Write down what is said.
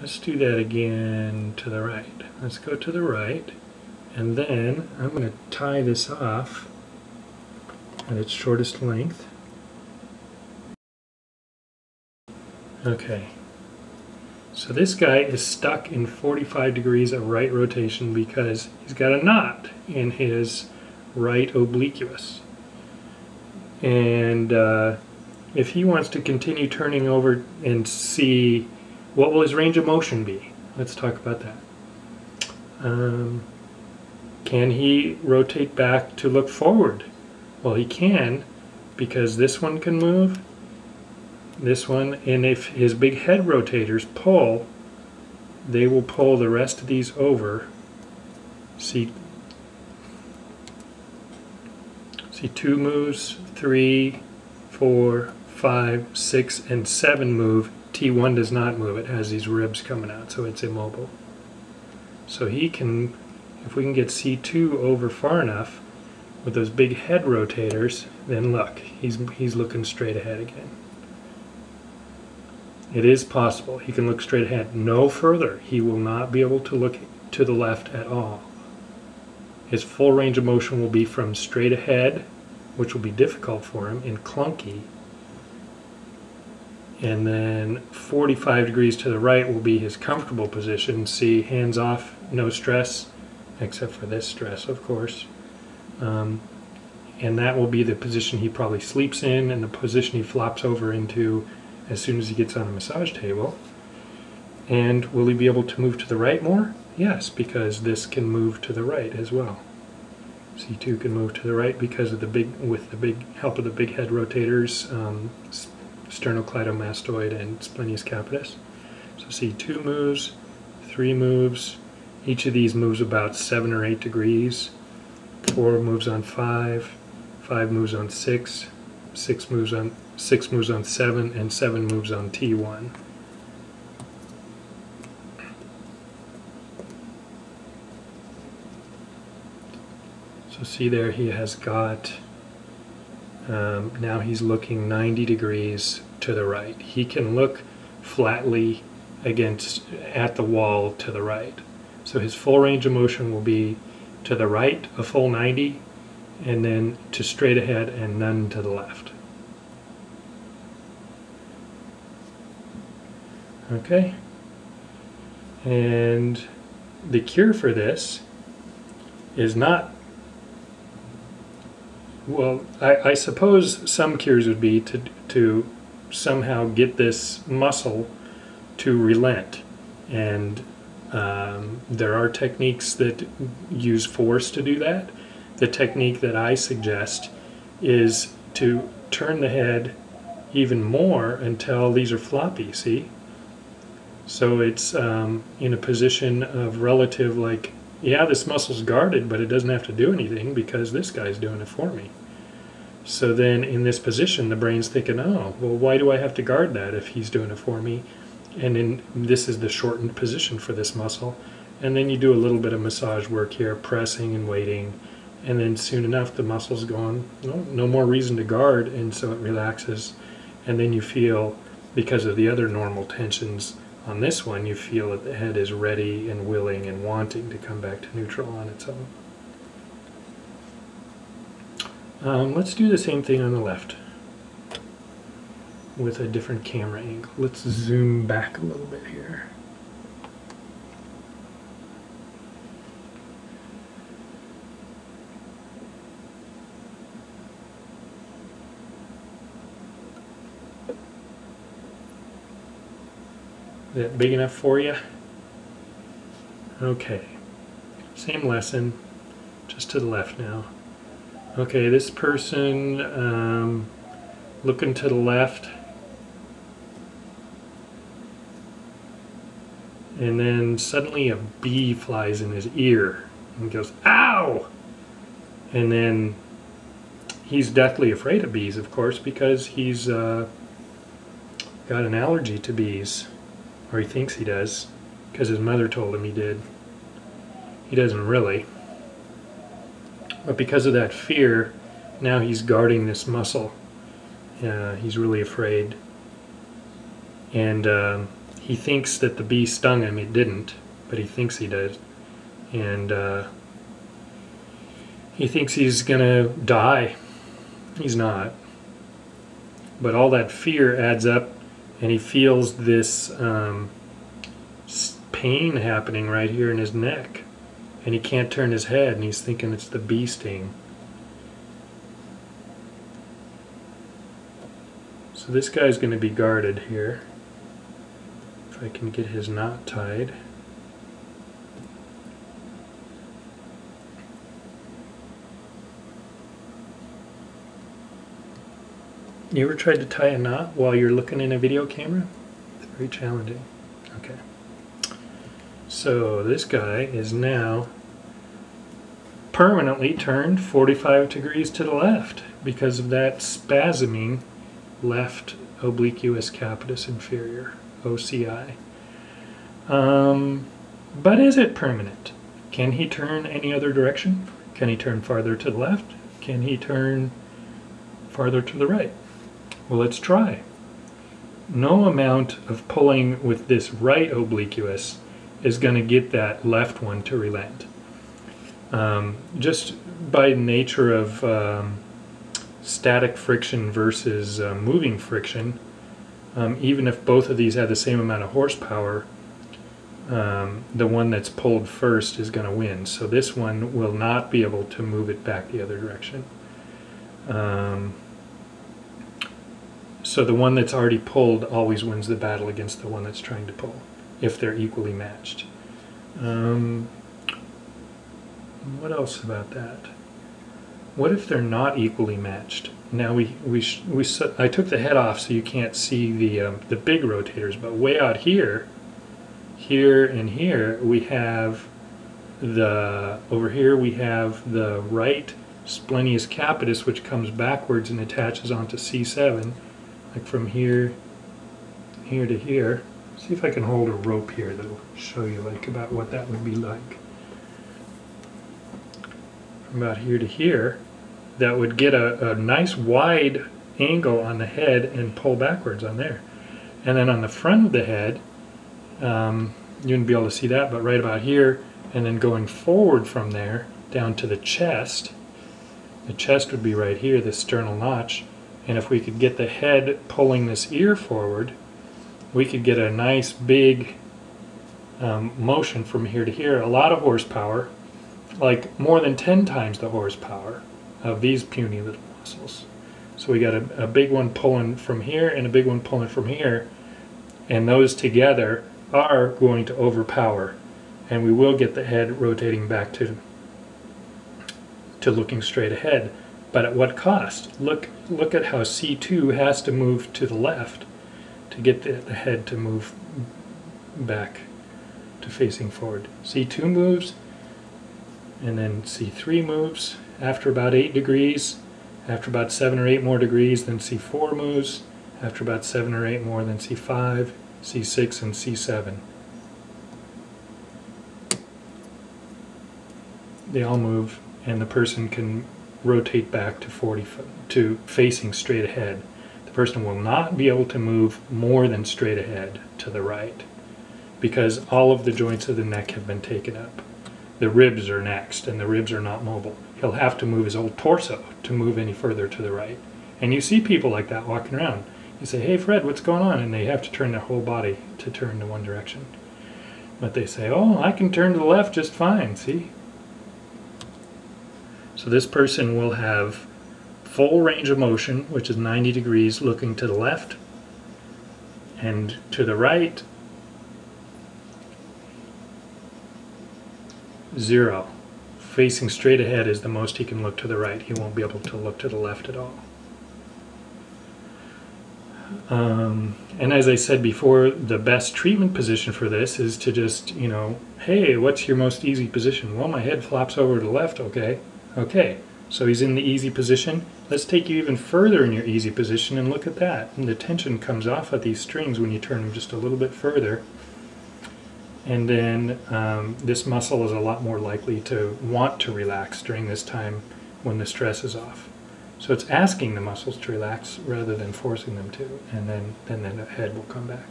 Let's do that again to the right. Let's go to the right, and then I'm going to tie this off at its shortest length. Okay, so this guy is stuck in 45 degrees of right rotation because he's got a knot in his right obliquus. And if he wants to continue turning over and see what will his range of motion be, let's talk about that. Can he rotate back to look forward? Well, he can, because this one can move, this one, and if his big head rotators pull, they will pull the rest of these over. See, 2 moves, 3, 4, 5, 6, and 7 move. T1 does not move, it has these ribs coming out, so it's immobile. So he can, if we can get C2 over far enough with those big head rotators, then look, he's looking straight ahead again. It is possible. He can look straight ahead. No further. He will not be able to look to the left at all. His full range of motion will be from straight ahead, which will be difficult for him, and clunky. And then 45 degrees to the right will be his comfortable position. See, hands off, no stress, except for this stress, of course. And that will be the position he probably sleeps in and the position he flops over into as soon as he gets on a massage table. And will he be able to move to the right more? Yes, because this can move to the right as well. C2 can move to the right because of the with the help of the big head rotators, sternocleidomastoid and Splenius capitis. So C2 moves, 3 moves, each of these moves about 7 or 8 degrees, 4 moves on 5, 5 moves on 6, 6 moves on 7, and 7 moves on T1. So see there, he has got, now he's looking 90 degrees to the right. He can look flatly at the wall to the right. So his full range of motion will be to the right, a full 90, and then to straight ahead and none to the left. Okay, and the cure for this is not, well, I suppose some cures would be to somehow get this muscle to relent, and there are techniques that use force to do that. The technique that I suggest is to turn the head even more until these are floppy, see? So it's in a position of relative, like, yeah, this muscle's guarded, but it doesn't have to do anything because this guy's doing it for me. So then in this position, the brain's thinking, oh, well, why do I have to guard that if he's doing it for me? And then this is the shortened position for this muscle. And then you do a little bit of massage work here, pressing and waiting. And then soon enough, the muscle's gone, no more reason to guard, and so it relaxes. And then you feel, because of the other normal tensions, on this one, you feel that the head is ready and willing and wanting to come back to neutral on its own. Let's do the same thing on the left with a different camera angle. Let's zoom back a little bit here. Is that big enough for you? Okay, same lesson, just to the left now. Okay, this person looking to the left, and then suddenly a bee flies in his ear and goes, ow! And then he's deathly afraid of bees, of course, because he's got an allergy to bees. Or he thinks he does, because his mother told him he did. He doesn't really. But because of that fear, now he's guarding this muscle. He's really afraid. And he thinks that the bee stung him. It didn't, but he thinks he did. And he thinks he's gonna die. He's not. But all that fear adds up, and he feels this pain happening right here in his neck, and he can't turn his head, and he's thinking it's the bee sting. So this guy's going to be guarded here. If I can get his knot tied. You ever tried to tie a knot while you're looking in a video camera? It's very challenging. Okay. So this guy is now permanently turned 45 degrees to the left because of that spasming left obliquus capitis inferior, OCI. But is it permanent? Can he turn any other direction? Can he turn farther to the left? Can he turn farther to the right? Well, let's try. No amount of pulling with this right obliquus is going to get that left one to relent. Just by nature of static friction versus moving friction, even if both of these have the same amount of horsepower, the one that's pulled first is going to win. So this one will not be able to move it back the other direction. So the one that's already pulled always wins the battle against the one that's trying to pull, if they're equally matched. What else about that? What if they're not equally matched? Now I took the head off so you can't see the big rotators, but way out here, and here we have the, over here we have the right Splenius capitis, which comes backwards and attaches onto C7, like from here to here. See if I can hold a rope here that'll show you like about what that would be like. From about here to here, that would get a nice wide angle on the head and pull backwards on there. And then on the front of the head, you wouldn't be able to see that, but right about here, and then going forward from there down to the chest. The chest would be right here, this sternal notch, and if we could get the head pulling this ear forward, we could get a nice big motion from here to here. A lot of horsepower, like more than 10 times the horsepower of these puny little muscles. So we got a big one pulling from here and a big one pulling from here, and those together are going to overpower, and we will get the head rotating back to looking straight ahead, but at what cost? Look at how C2 has to move to the left to get the head to move back to facing forward. C2 moves, and then C3 moves after about 8 degrees, after about 7 or 8 more degrees, then C4 moves, after about 7 or 8 more, then C5, C6, and C7. They all move, and the person can rotate back to facing straight ahead. The person will not be able to move more than straight ahead to the right because all of the joints of the neck have been taken up. The ribs are next, and the ribs are not mobile. He'll have to move his whole torso to move any further to the right. And you see people like that walking around. You say, "Hey Fred, what's going on?" And they have to turn their whole body to turn to one direction. But they say, "Oh, I can turn to the left just fine, see?" So this person will have full range of motion, which is 90 degrees looking to the left and to the right, 0. Facing straight ahead is the most he can look to the right. He won't be able to look to the left at all. And as I said before, the best treatment position for this is to just, you know, hey, what's your most easy position? Well, my head flops over to the left, okay. Okay, so he's in the easy position. Let's take you even further in your easy position and look at that. And the tension comes off of these strings when you turn them just a little bit further. And then this muscle is a lot more likely to want to relax during this time when the stress is off. So it's asking the muscles to relax rather than forcing them to, and then the head will come back.